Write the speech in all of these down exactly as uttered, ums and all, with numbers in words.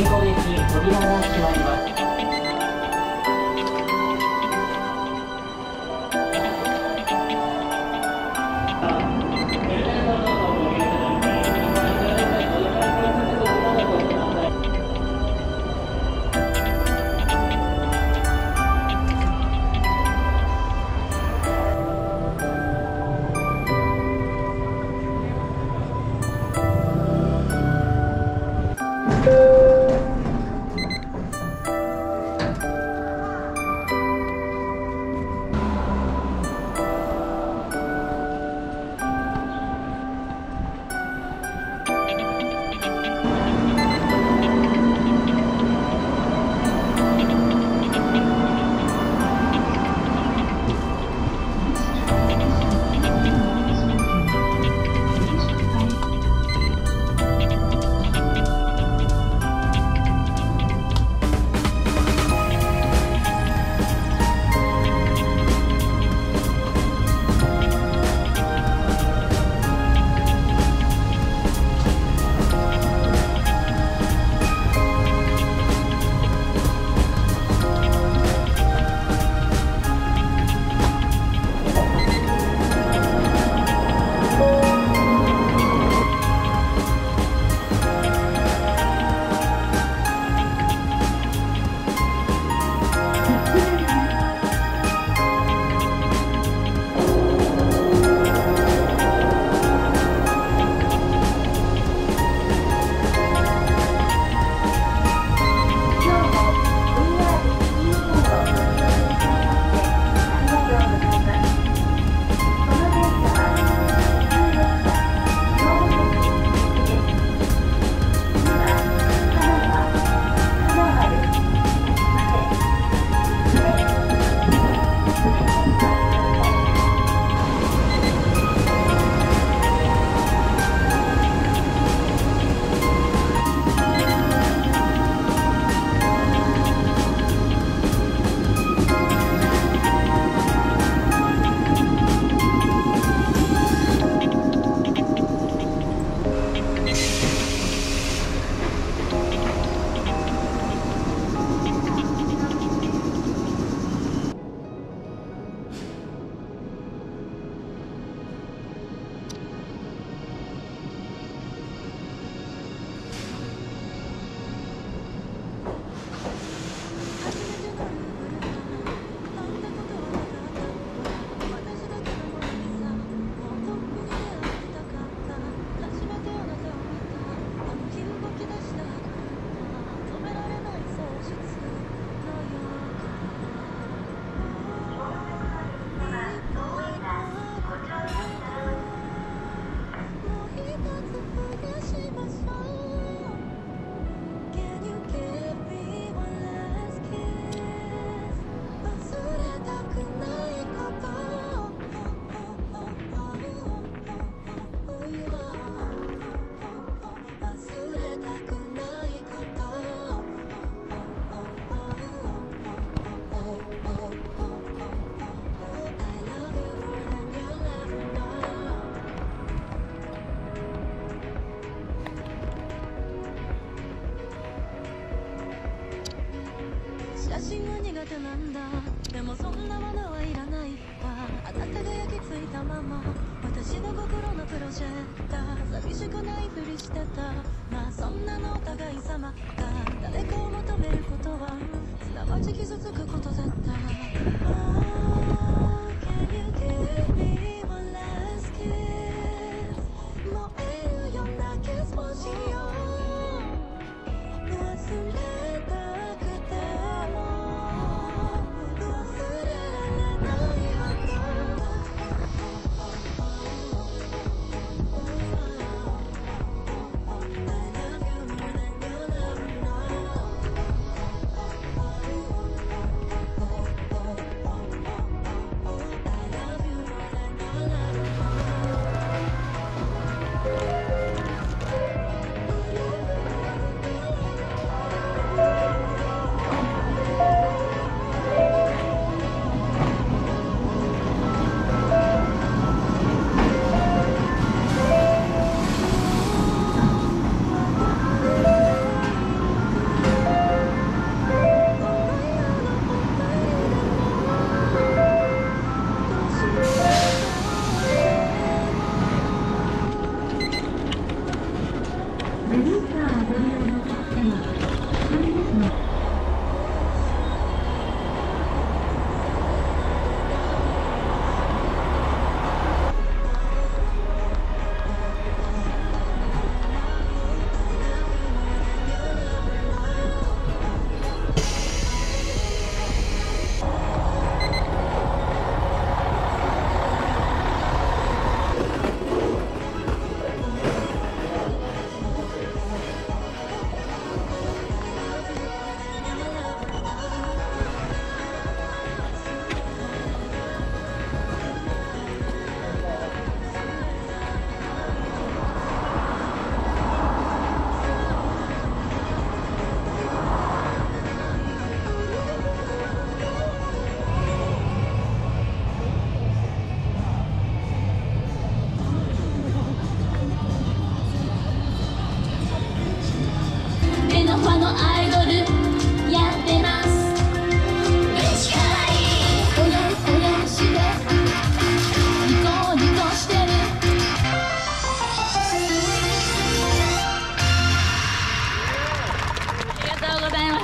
変更駅扉が閉まります。「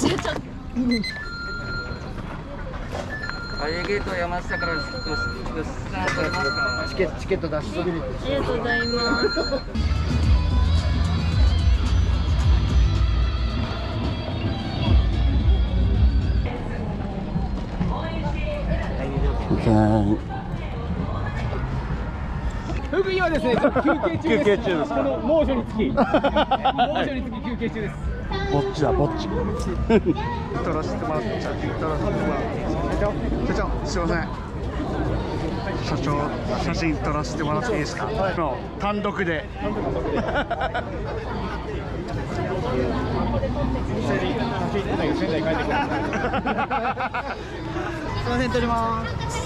忘れちゃった。アイゲート山下から出発。チケットチケット出しそびれて。ありがとうございます。福井はですね、休憩中です。この猛暑につき猛暑につき休憩中です。ぼっちだぼっち。取らせてもらっちゃって取らせてもらっちゃってすいません社長、写真撮らせてもらっていいですか。単独ですいません、撮ります。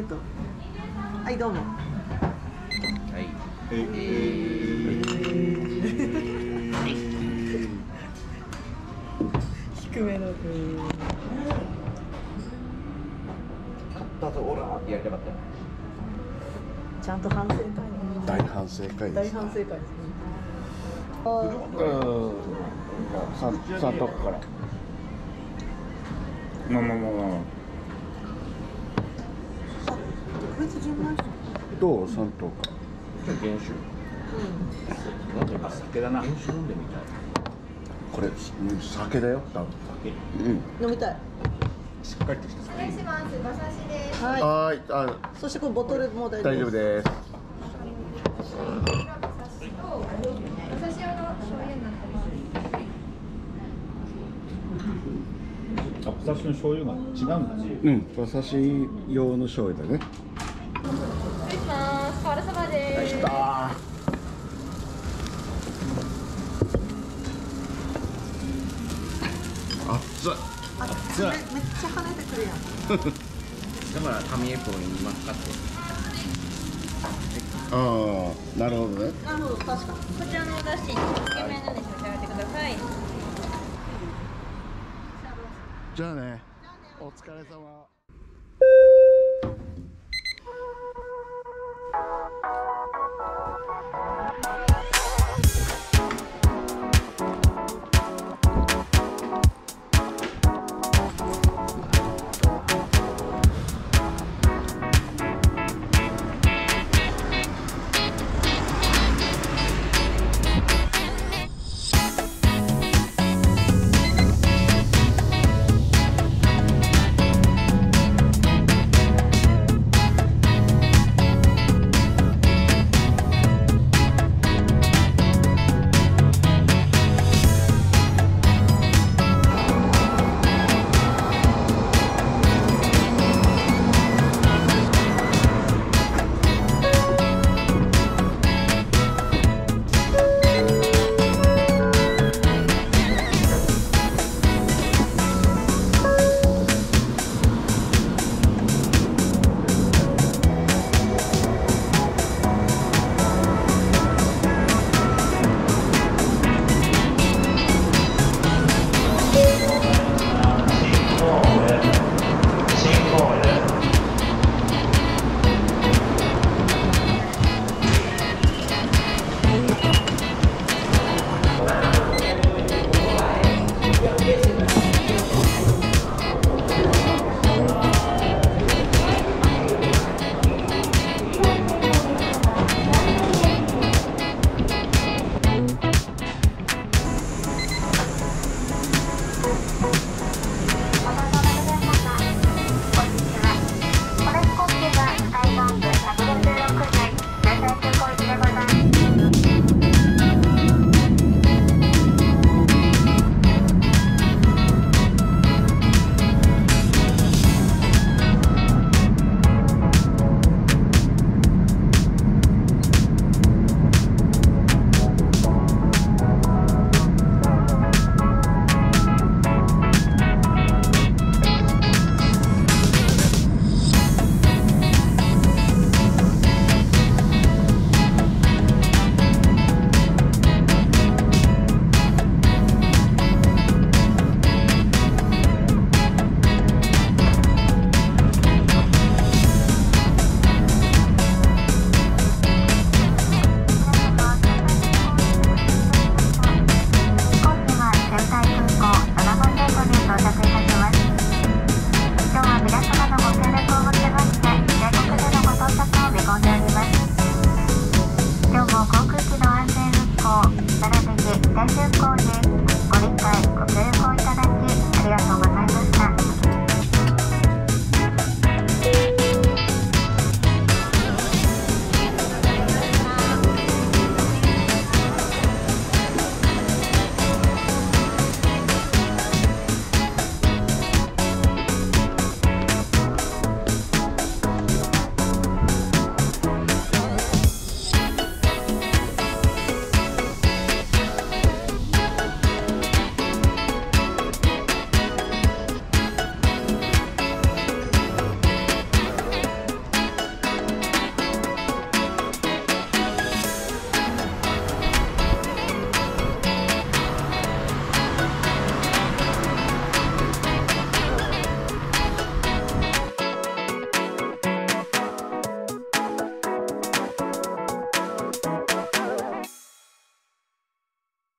デート。はい、どうも。はい。えー、えー、低めの。勝ったぞオラーってやりたかったよ。ちゃんと反省会。大反省会。大反省会ですね。ああ。うん。三三とこから。まあまあまあまあ。どう三等か。原酒。うん。なんか酒だな。原酒飲んでみたい。これ酒だよ。多分酒。うん。飲みたい。しっかりとした。失礼します。馬刺しです。はい。はい。あ、そしてこのボトルも大丈夫です。大丈夫です。馬刺し用の醤油になってます。あ、馬刺しの醤油が違うんだね。うん。馬刺し用の醤油だね。お疲れ様です。できた。熱い。熱い。めっちゃ跳ねてくるやん。だから紙エプロンに巻きかって。ああ、なるほどね。なるほど、確かに。こちらのお出汁、つけ麺なんで召し上がってください。じゃあね。じゃあね。お疲れ様。